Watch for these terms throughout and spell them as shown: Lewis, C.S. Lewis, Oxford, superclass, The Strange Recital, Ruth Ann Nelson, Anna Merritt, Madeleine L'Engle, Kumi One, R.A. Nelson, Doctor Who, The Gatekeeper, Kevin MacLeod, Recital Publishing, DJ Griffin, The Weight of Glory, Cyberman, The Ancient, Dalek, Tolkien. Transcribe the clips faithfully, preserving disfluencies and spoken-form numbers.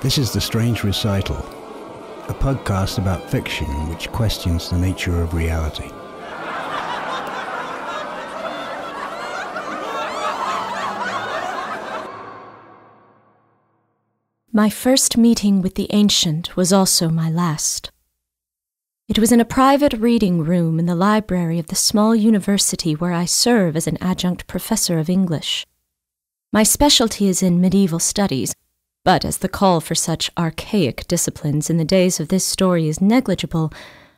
This is The Strange Recital, a podcast about fiction which questions the nature of reality. My first meeting with the Ancient was also my last. It was in a private reading room in the library of the small university where I serve as an adjunct professor of English. My specialty is in medieval studies, but as the call for such archaic disciplines in the days of this story is negligible,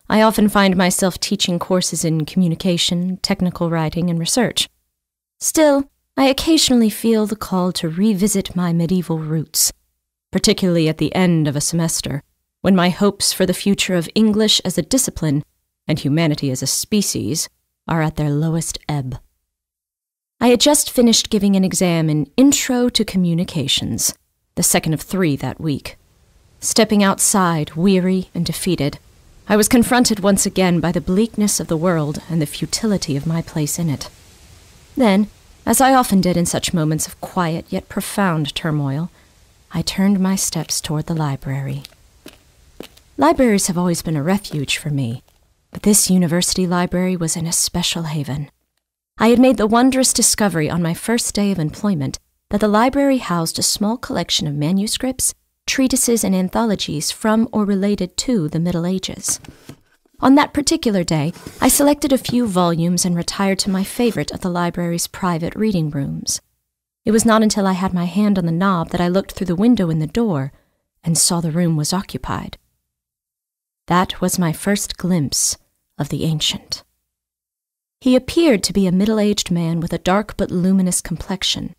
I often find myself teaching courses in communication, technical writing, and research. Still, I occasionally feel the call to revisit my medieval roots, particularly at the end of a semester, when my hopes for the future of English as a discipline and humanity as a species are at their lowest ebb. I had just finished giving an exam in Intro to Communications, the second of three that week. Stepping outside, weary and defeated, I was confronted once again by the bleakness of the world and the futility of my place in it. Then, as I often did in such moments of quiet yet profound turmoil, I turned my steps toward the library. Libraries have always been a refuge for me, but this university library was an especial haven. I had made the wondrous discovery on my first day of employment that the library housed a small collection of manuscripts, treatises, and anthologies from or related to the Middle Ages. On that particular day, I selected a few volumes and retired to my favorite of the library's private reading rooms. It was not until I had my hand on the knob that I looked through the window in the door and saw the room was occupied. That was my first glimpse of the Ancient. He appeared to be a middle-aged man with a dark but luminous complexion.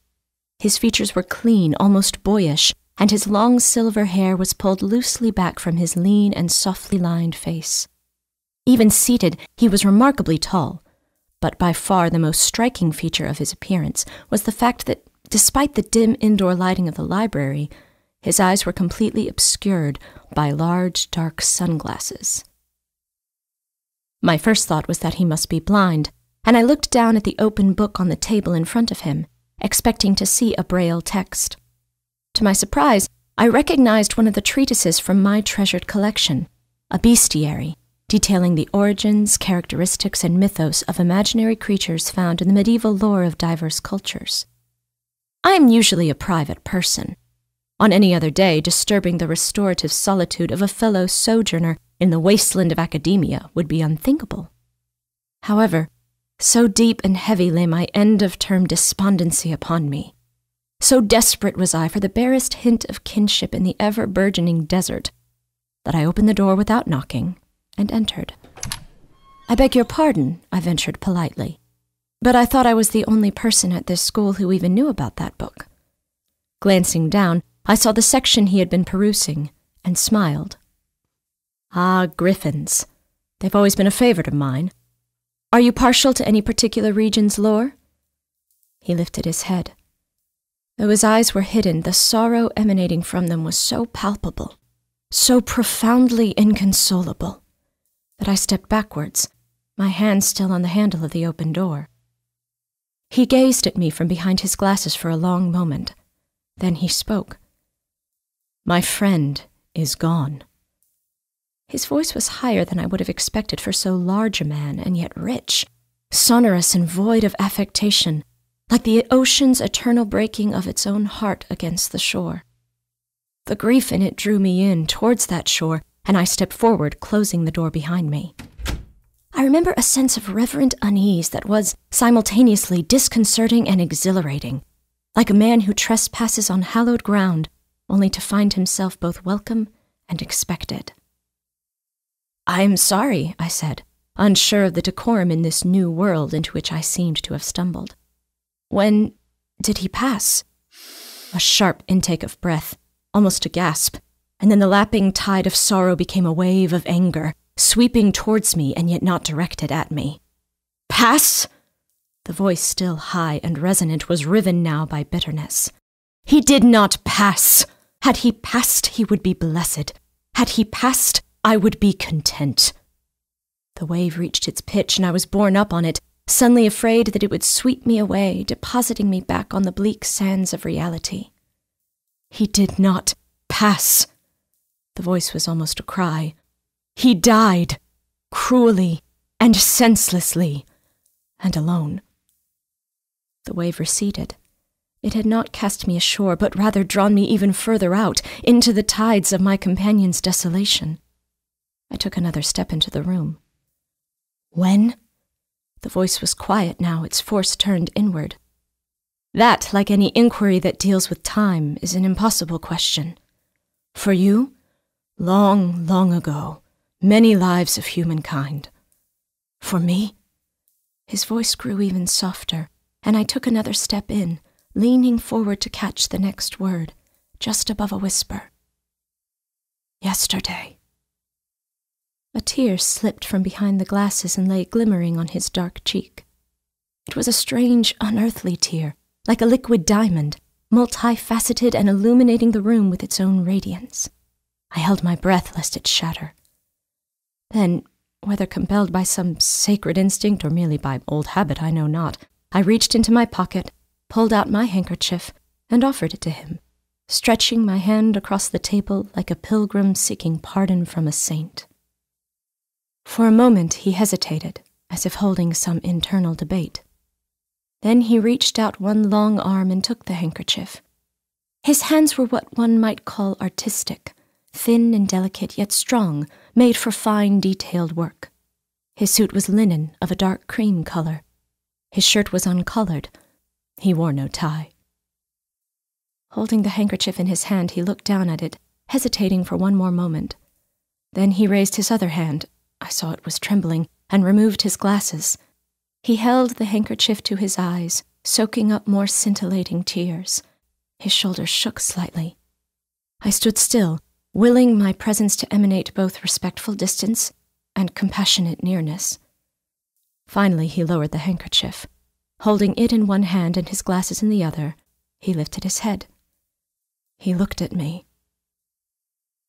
His features were clean, almost boyish, and his long silver hair was pulled loosely back from his lean and softly lined face. Even seated, he was remarkably tall, but by far the most striking feature of his appearance was the fact that, despite the dim indoor lighting of the library, his eyes were completely obscured by large, dark sunglasses. My first thought was that he must be blind, and I looked down at the open book on the table in front of him, expecting to see a braille text. To my surprise, I recognized one of the treatises from my treasured collection, a bestiary, detailing the origins, characteristics, and mythos of imaginary creatures found in the medieval lore of diverse cultures. I am usually a private person, on any other day disturbing the restorative solitude of a fellow sojourner in the wasteland of academia would be unthinkable. However, so deep and heavy lay my end-of-term despondency upon me. So desperate was I for the barest hint of kinship in the ever-burgeoning desert that I opened the door without knocking and entered. "I beg your pardon," I ventured politely, "but I thought I was the only person at this school who even knew about that book." Glancing down, I saw the section he had been perusing, and smiled. "Ah, griffins. They've always been a favorite of mine. Are you partial to any particular region's lore?" He lifted his head. Though his eyes were hidden, the sorrow emanating from them was so palpable, so profoundly inconsolable, that I stepped backwards, my hand still on the handle of the open door. He gazed at me from behind his glasses for a long moment. Then he spoke. "My friend is gone." His voice was higher than I would have expected for so large a man, and yet rich, sonorous and void of affectation, like the ocean's eternal breaking of its own heart against the shore. The grief in it drew me in towards that shore, and I stepped forward, closing the door behind me. I remember a sense of reverent unease that was simultaneously disconcerting and exhilarating, like a man who trespasses on hallowed ground, only to find himself both welcome and expected. "I am sorry," I said, unsure of the decorum in this new world into which I seemed to have stumbled. "When did he pass?" A sharp intake of breath, almost a gasp, and then the lapping tide of sorrow became a wave of anger, sweeping towards me and yet not directed at me. "Pass?" The voice, still high and resonant, was riven now by bitterness. "He did not pass! Had he passed, he would be blessed. Had he passed, I would be content." The wave reached its pitch, and I was borne up on it, suddenly afraid that it would sweep me away, depositing me back on the bleak sands of reality. "He did not pass." The voice was almost a cry. "He died, cruelly and senselessly, and alone." The wave receded. It had not cast me ashore, but rather drawn me even further out, into the tides of my companion's desolation. I took another step into the room. "When?" The voice was quiet now, its force turned inward. "That, like any inquiry that deals with time, is an impossible question. For you, long, long ago, many lives of humankind. For me?" His voice grew even softer, and I took another step in, leaning forward to catch the next word, just above a whisper. "Yesterday." A tear slipped from behind the glasses and lay glimmering on his dark cheek. It was a strange, unearthly tear, like a liquid diamond, multifaceted and illuminating the room with its own radiance. I held my breath lest it shatter. Then, whether compelled by some sacred instinct or merely by old habit, I know not, I reached into my pocket, pulled out my handkerchief, and offered it to him, stretching my hand across the table like a pilgrim seeking pardon from a saint. For a moment he hesitated, as if holding some internal debate. Then he reached out one long arm and took the handkerchief. His hands were what one might call artistic, thin and delicate yet strong, made for fine detailed work. His suit was linen of a dark cream color. His shirt was uncolored. He wore no tie. Holding the handkerchief in his hand, he looked down at it, hesitating for one more moment. Then he raised his other hand, I saw it was trembling, and removed his glasses. He held the handkerchief to his eyes, soaking up more scintillating tears. His shoulders shook slightly. I stood still, willing my presence to emanate both respectful distance and compassionate nearness. Finally, he lowered the handkerchief. Holding it in one hand and his glasses in the other, he lifted his head. He looked at me.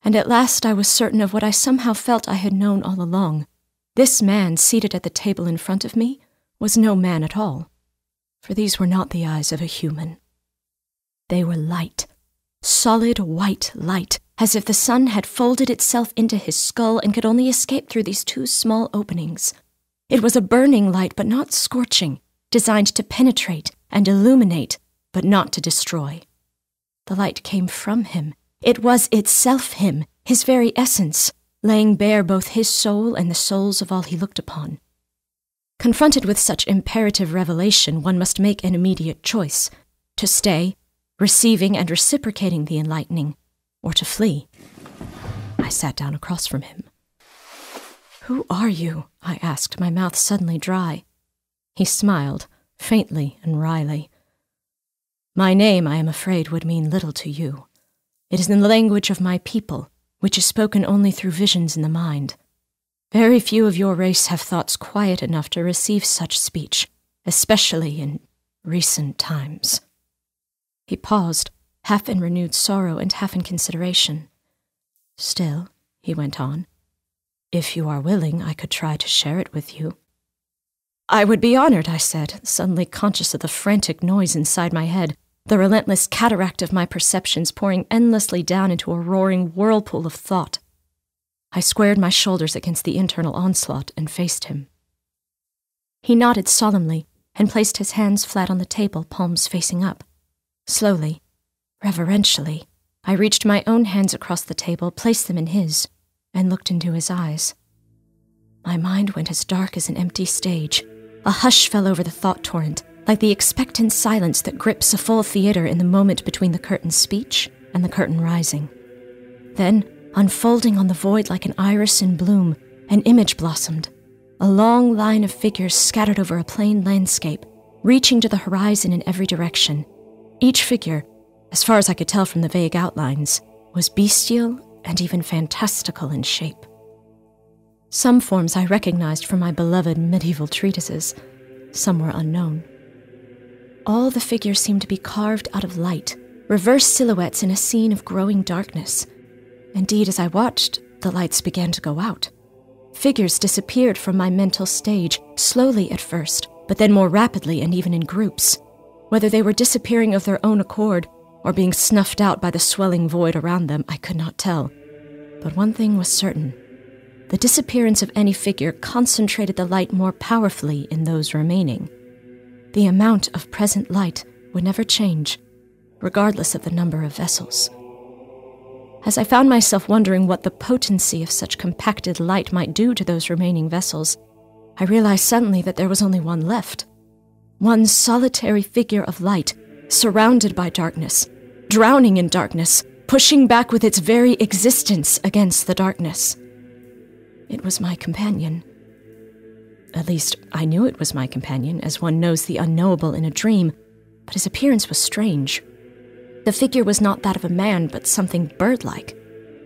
And at last I was certain of what I somehow felt I had known all along. This man seated at the table in front of me was no man at all, for these were not the eyes of a human. They were light, solid white light, as if the sun had folded itself into his skull and could only escape through these two small openings. It was a burning light, but not scorching, designed to penetrate and illuminate, but not to destroy. The light came from him. It was itself him, his very essence, laying bare both his soul and the souls of all he looked upon. Confronted with such imperative revelation, one must make an immediate choice: to stay, receiving and reciprocating the enlightening, or to flee. I sat down across from him. "Who are you?" I asked, my mouth suddenly dry. He smiled, faintly and wryly. "My name, I am afraid, would mean little to you. It is in the language of my people, which is spoken only through visions in the mind. Very few of your race have thoughts quiet enough to receive such speech, especially in recent times." He paused, half in renewed sorrow and half in consideration. "Still," he went on, "if you are willing, I could try to share it with you." "I would be honored," I said, suddenly conscious of the frantic noise inside my head, the relentless cataract of my perceptions pouring endlessly down into a roaring whirlpool of thought. I squared my shoulders against the internal onslaught and faced him. He nodded solemnly and placed his hands flat on the table, palms facing up. Slowly, reverentially, I reached my own hands across the table, placed them in his, and looked into his eyes. My mind went as dark as an empty stage. A hush fell over the thought torrent, like the expectant silence that grips a full theater in the moment between the curtain's speech and the curtain rising. Then, unfolding on the void like an iris in bloom, an image blossomed, a long line of figures scattered over a plain landscape, reaching to the horizon in every direction. Each figure, as far as I could tell from the vague outlines, was bestial and even fantastical in shape. Some forms I recognized from my beloved medieval treatises, some were unknown. All the figures seemed to be carved out of light, reverse silhouettes in a scene of growing darkness. Indeed, as I watched, the lights began to go out. Figures disappeared from my mental stage, slowly at first, but then more rapidly and even in groups. Whether they were disappearing of their own accord, or being snuffed out by the swelling void around them, I could not tell. But one thing was certain. The disappearance of any figure concentrated the light more powerfully in those remaining. The amount of present light would never change, regardless of the number of vessels. As I found myself wondering what the potency of such compacted light might do to those remaining vessels, I realized suddenly that there was only one left. One solitary figure of light, surrounded by darkness, drowning in darkness, pushing back with its very existence against the darkness. It was my companion. At least, I knew it was my companion, as one knows the unknowable in a dream, but his appearance was strange. The figure was not that of a man, but something bird-like.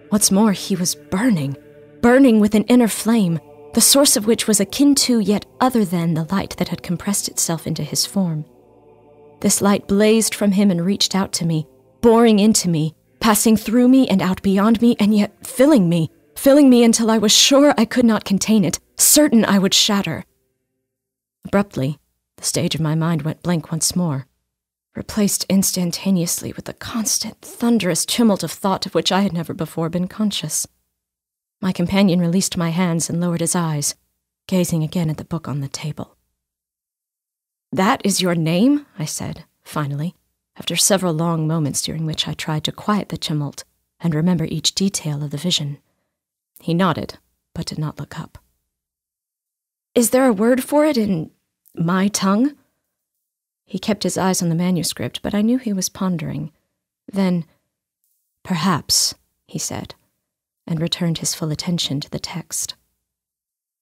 What's more, he was burning, burning with an inner flame, the source of which was akin to yet other than the light that had compressed itself into his form. This light blazed from him and reached out to me, boring into me, passing through me and out beyond me, and yet filling me, filling me until I was sure I could not contain it, certain I would shatter. Abruptly, the stage of my mind went blank once more, replaced instantaneously with the constant, thunderous tumult of thought of which I had never before been conscious. My companion released my hands and lowered his eyes, gazing again at the book on the table. "That is your name?" I said, finally, after several long moments during which I tried to quiet the tumult and remember each detail of the vision. He nodded, but did not look up. "Is there a word for it in my tongue?" He kept his eyes on the manuscript, but I knew he was pondering. Then, "Perhaps," he said, and returned his full attention to the text.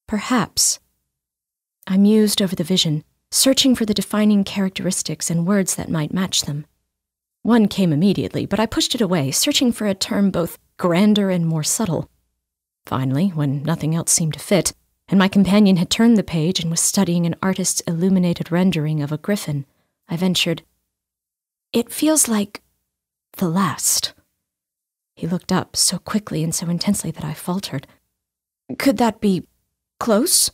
"Perhaps." I mused over the vision, searching for the defining characteristics and words that might match them. One came immediately, but I pushed it away, searching for a term both grander and more subtle. Finally, when nothing else seemed to fit, and my companion had turned the page and was studying an artist's illuminated rendering of a griffin, I ventured, "It feels like the last." He looked up so quickly and so intensely that I faltered. "Could that be close?"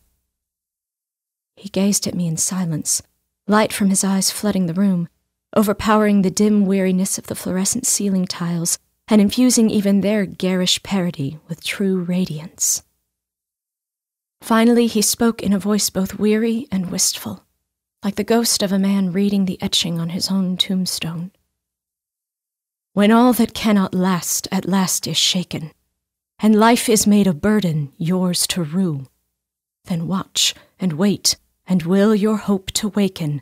He gazed at me in silence, light from his eyes flooding the room, overpowering the dim weariness of the fluorescent ceiling tiles and infusing even their garish parody with true radiance. Finally, he spoke in a voice both weary and wistful, like the ghost of a man reading the etching on his own tombstone. "When all that cannot last at last is shaken, and life is made a burden yours to rue, then watch and wait and will your hope to waken,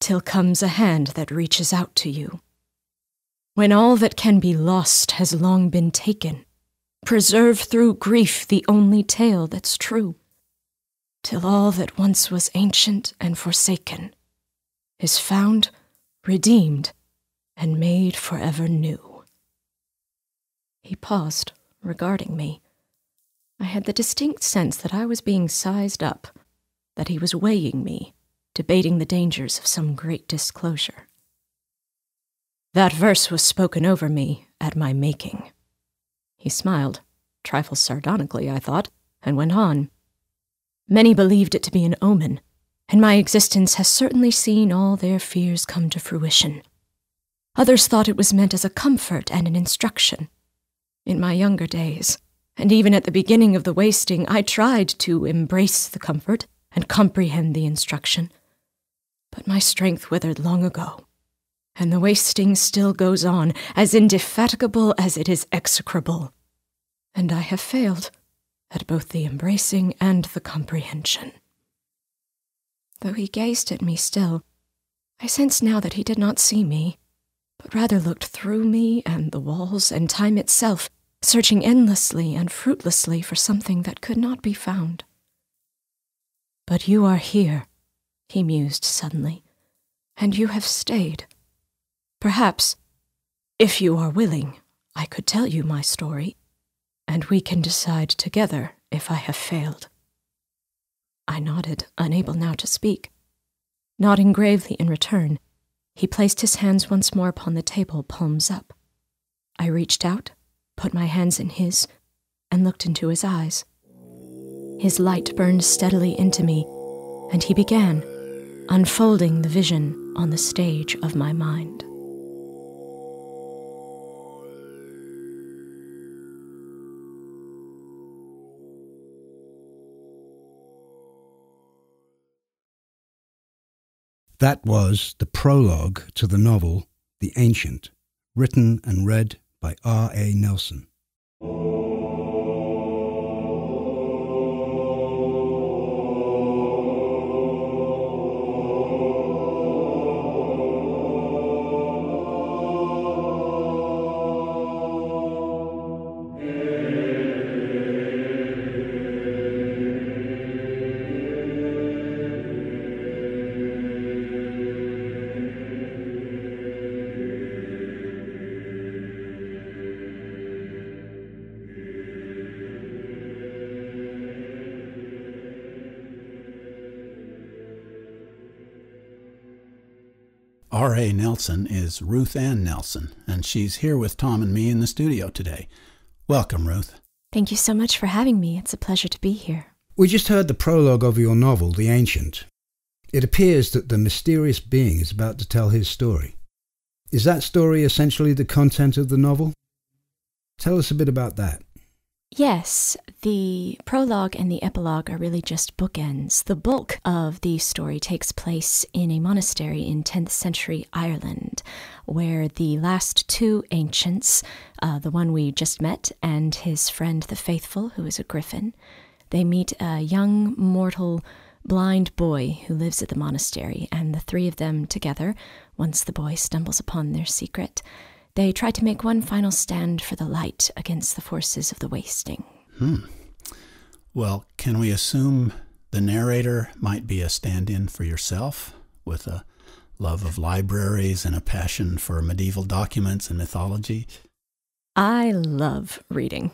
till comes a hand that reaches out to you. When all that can be lost has long been taken, preserve through grief the only tale that's true, till all that once was ancient and forsaken is found, redeemed, and made forever new." He paused, regarding me. I had the distinct sense that I was being sized up, that he was weighing me, debating the dangers of some great disclosure. "That verse was spoken over me at my making." He smiled, a trifle sardonically, I thought, and went on. "Many believed it to be an omen, and my existence has certainly seen all their fears come to fruition. Others thought it was meant as a comfort and an instruction. In my younger days, and even at the beginning of the wasting, I tried to embrace the comfort and comprehend the instruction. But my strength withered long ago, and the wasting still goes on, as indefatigable as it is execrable. And I have failed at both the embracing and the comprehension." Though he gazed at me still, I sensed now that he did not see me, but rather looked through me and the walls and time itself, searching endlessly and fruitlessly for something that could not be found. "But you are here," he mused suddenly, "and you have stayed. Perhaps, if you are willing, I could tell you my story, and we can decide together if I have failed." I nodded, unable now to speak. Nodding gravely in return, he placed his hands once more upon the table, palms up. I reached out, put my hands in his, and looked into his eyes. His light burned steadily into me, and he began, unfolding the vision on the stage of my mind. That was the prologue to the novel The Ancient, written and read by R A Nelson. R A Nelson is Ruth Ann Nelson, and she's here with Tom and me in the studio today. Welcome, Ruth. Thank you so much for having me. It's a pleasure to be here. We just heard the prologue of your novel, The Ancient. It appears that the mysterious being is about to tell his story. Is that story essentially the content of the novel? Tell us a bit about that. Yes, the prologue and the epilogue are really just bookends. The bulk of the story takes place in a monastery in tenth century Ireland, where the last two ancients, uh, the one we just met and his friend the Faithful, who is a griffin, they meet a young mortal blind boy who lives at the monastery, and the three of them together, once the boy stumbles upon their secret, they try to make one final stand for the light against the forces of the wasting. Hmm. Well, can we assume the narrator might be a stand-in for yourself, with a love of libraries and a passion for medieval documents and mythology? I love reading,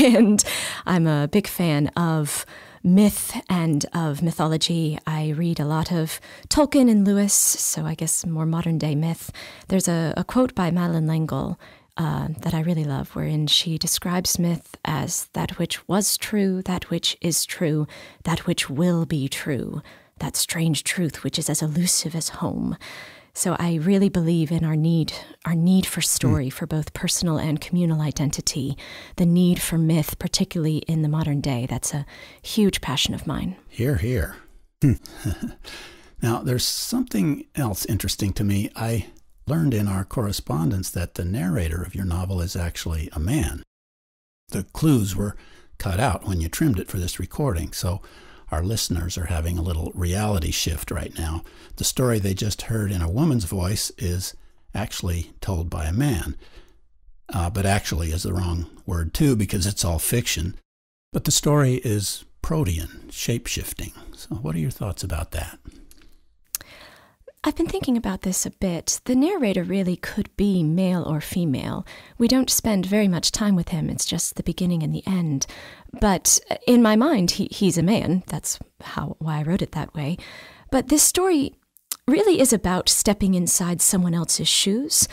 and I'm a big fan of myth and of mythology. I read a lot of Tolkien and Lewis, so I guess more modern day myth. There's a, a quote by Madeleine L'Engle uh, that I really love, wherein she describes myth as that which was true, that which is true, that which will be true, that strange truth which is as elusive as home. So I really believe in our need, our need for story, mm. for both personal and communal identity, the need for myth, particularly in the modern day. That's a huge passion of mine. Hear, hear. Now, there's something else interesting to me. I learned in our correspondence that the narrator of your novel is actually a man. The clues were cut out when you trimmed it for this recording, so our listeners are having a little reality shift right now. The story they just heard in a woman's voice is actually told by a man. Uh, but actually is the wrong word, too, because it's all fiction. But the story is protean, shape-shifting. So what are your thoughts about that? I've been thinking about this a bit. The narrator really could be male or female. We don't spend very much time with him. It's just the beginning and the end. But in my mind, he, he's a man. That's how why I wrote it that way. But this story really is about stepping inside someone else's shoes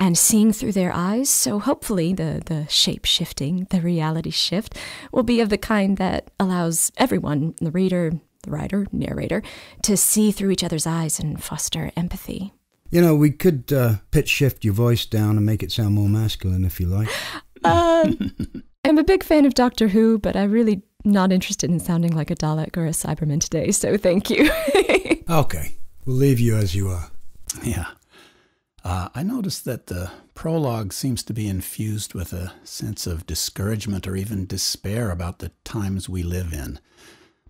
and seeing through their eyes. So hopefully the, the shape-shifting, the reality shift, will be of the kind that allows everyone, the reader, the writer, narrator, to see through each other's eyes and foster empathy. You know, we could uh, pitch shift your voice down and make it sound more masculine if you like. Uh, I'm a big fan of Doctor Who, but I'm really not interested in sounding like a Dalek or a Cyberman today, so thank you. Okay, we'll leave you as you are. Yeah. Uh, I noticed that the prologue seems to be infused with a sense of discouragement or even despair about the times we live in,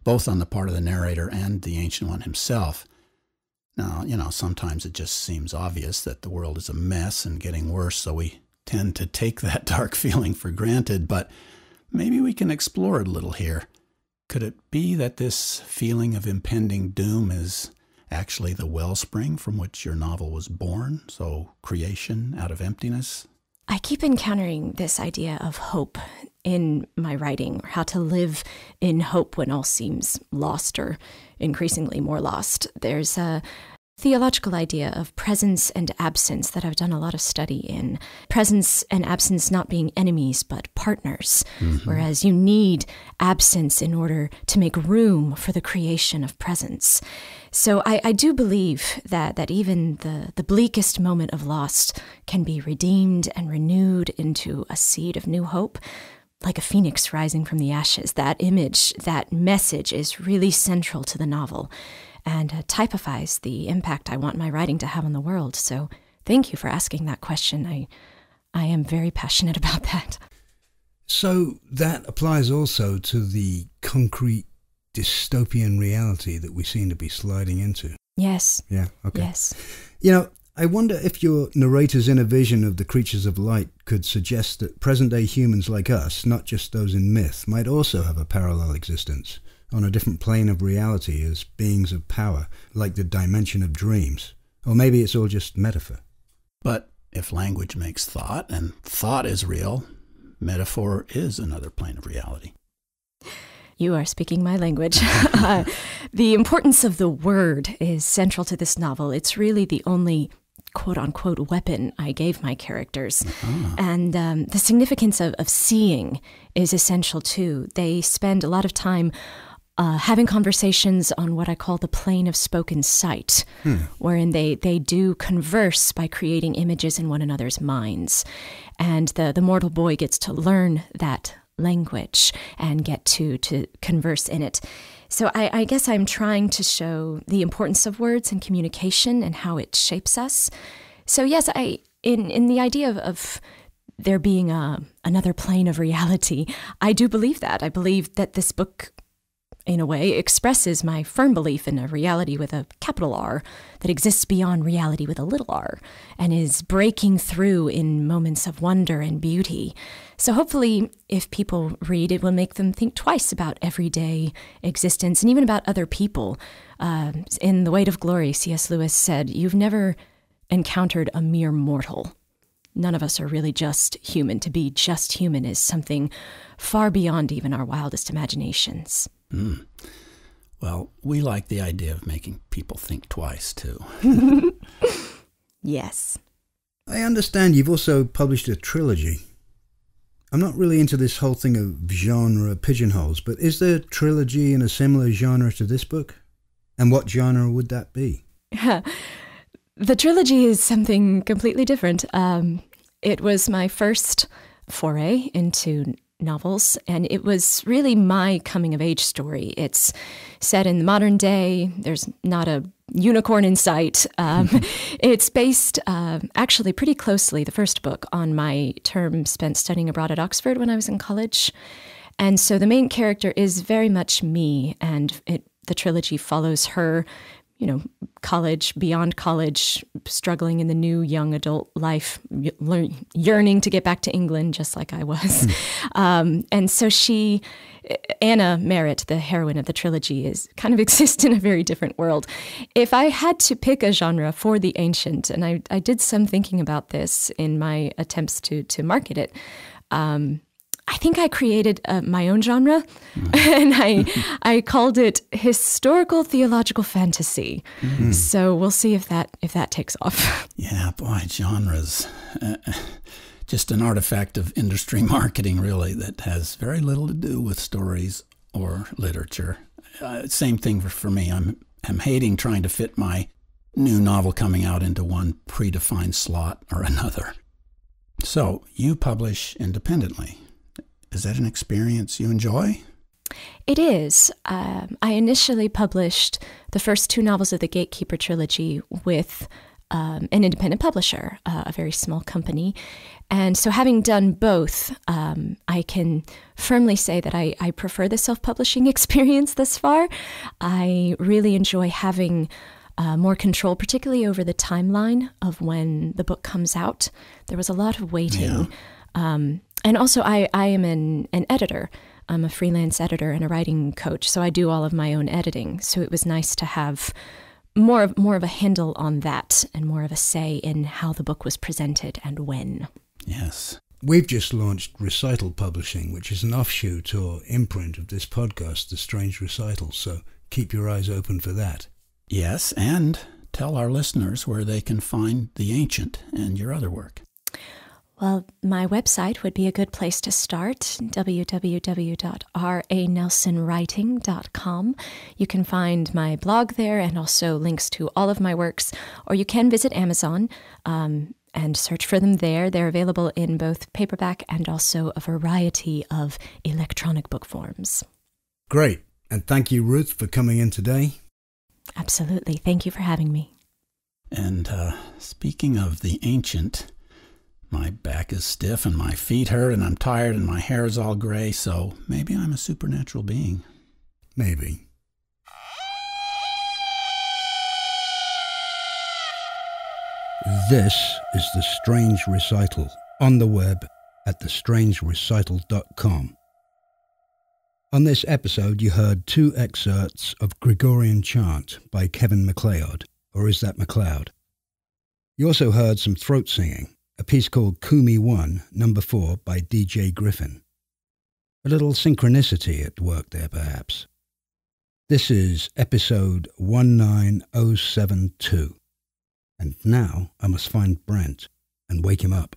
both on the part of the narrator and the Ancient One himself. Now, you know, sometimes it just seems obvious that the world is a mess and getting worse, so we tend to take that dark feeling for granted, but maybe we can explore it a little here. Could it be that this feeling of impending doom is actually the wellspring from which your novel was born, so creation out of emptiness? I keep encountering this idea of hope in my writing, or how to live in hope when all seems lost or increasingly more lost. There's a theological idea of presence and absence that I've done a lot of study in. Presence and absence not being enemies, but partners, mm-hmm. whereas you need absence in order to make room for the creation of presence. So I, I do believe that, that even the, the bleakest moment of loss can be redeemed and renewed into a seed of new hope, like a phoenix rising from the ashes. That image, that message is really central to the novel. and uh, typifies the impact I want my writing to have on the world. So thank you for asking that question. I, I am very passionate about that. So that applies also to the concrete dystopian reality that we seem to be sliding into. Yes. Yeah, okay. Yes. You know, I wonder if your narrator's inner vision of the creatures of light could suggest that present-day humans like us, not just those in myth, might also have a parallel existence on a different plane of reality as beings of power, like the dimension of dreams. Or maybe it's all just metaphor. But if language makes thought, and thought is real, metaphor is another plane of reality. You are speaking my language. uh, the importance of the word is central to this novel. It's really the only quote-unquote weapon I gave my characters. Uh-huh. And um, the significance of, of seeing is essential too. They spend a lot of time uh, having conversations on what I call the plane of spoken sight, hmm. wherein they, they do converse by creating images in one another's minds. And the, the mortal boy gets to learn that language and get to to converse in it. So I, I guess I'm trying to show the importance of words and communication and how it shapes us. So yes, I in in the idea of, of there being a, another plane of reality, I do believe that. I believe that this book, in a way, expresses my firm belief in a reality with a capital R that exists beyond reality with a little r and is breaking through in moments of wonder and beauty. So hopefully, if people read, it will make them think twice about everyday existence and even about other people. Uh, in The Weight of Glory, C S Lewis said, "You've never encountered a mere mortal. None of us are really just human. To be just human is something far beyond even our wildest imaginations." Mm. Well, we like the idea of making people think twice, too. Yes. I understand you've also published a trilogy. I'm not really into this whole thing of genre pigeonholes, but is there a trilogy in a similar genre to this book? And what genre would that be? The trilogy is something completely different. Um, it was my first foray into novels, and it was really my coming-of-age story. It's set in the modern day. There's not a unicorn in sight. Um, it's based uh, actually pretty closely, the first book, on my term spent studying abroad at Oxford when I was in college. And so the main character is very much me, and it, the trilogy follows her, you know, college, beyond college, struggling in the new young adult life, yearning to get back to England, just like I was. um, and so she, Anna Merritt, the heroine of the trilogy, is kind of exists in a very different world. If I had to pick a genre for The Ancient, and I, I did some thinking about this in my attempts to, to market it, um, I think I created uh, my own genre, and I I called it historical theological fantasy. Mm-hmm. So we'll see if that if that takes off. Yeah, boy, genres, uh, just an artifact of industry marketing, really, that has very little to do with stories or literature. Uh, same thing for, for me. I'm I'm hating trying to fit my new novel coming out into one predefined slot or another. So you publish independently. Is that an experience you enjoy? It is. Um, I initially published the first two novels of the Gatekeeper trilogy with um, an independent publisher, uh, a very small company. And so having done both, um, I can firmly say that I, I prefer the self-publishing experience thus far. I really enjoy having Uh, more control, particularly over the timeline of when the book comes out. There was a lot of waiting. Yeah. Um, and also I, I am an, an editor. I'm a freelance editor and a writing coach, so I do all of my own editing. So it was nice to have more of, more of a handle on that and more of a say in how the book was presented and when. Yes. We've just launched Recital Publishing, which is an offshoot or imprint of this podcast, The Strange Recital, so keep your eyes open for that. Yes, and tell our listeners where they can find The Ancient and your other work. Well, my website would be a good place to start, w w w dot r a nelson writing dot com. You can find my blog there and also links to all of my works, or you can visit Amazon um, and search for them there. They're available in both paperback and also a variety of electronic book forms. Great, and thank you, Ruth, for coming in today. Absolutely. Thank you for having me. And uh, speaking of The Ancient, my back is stiff and my feet hurt and I'm tired and my hair is all gray, so maybe I'm a supernatural being. Maybe. This is The Strange Recital, on the web at the strange recital dot com. On this episode you heard two excerpts of Gregorian Chant by Kevin MacLeod, or is that MacLeod? You also heard some throat singing, a piece called Kumi One, number four by D J Griffin. A little synchronicity at work there, perhaps. This is episode one nine oh seven two. And now I must find Brent and wake him up.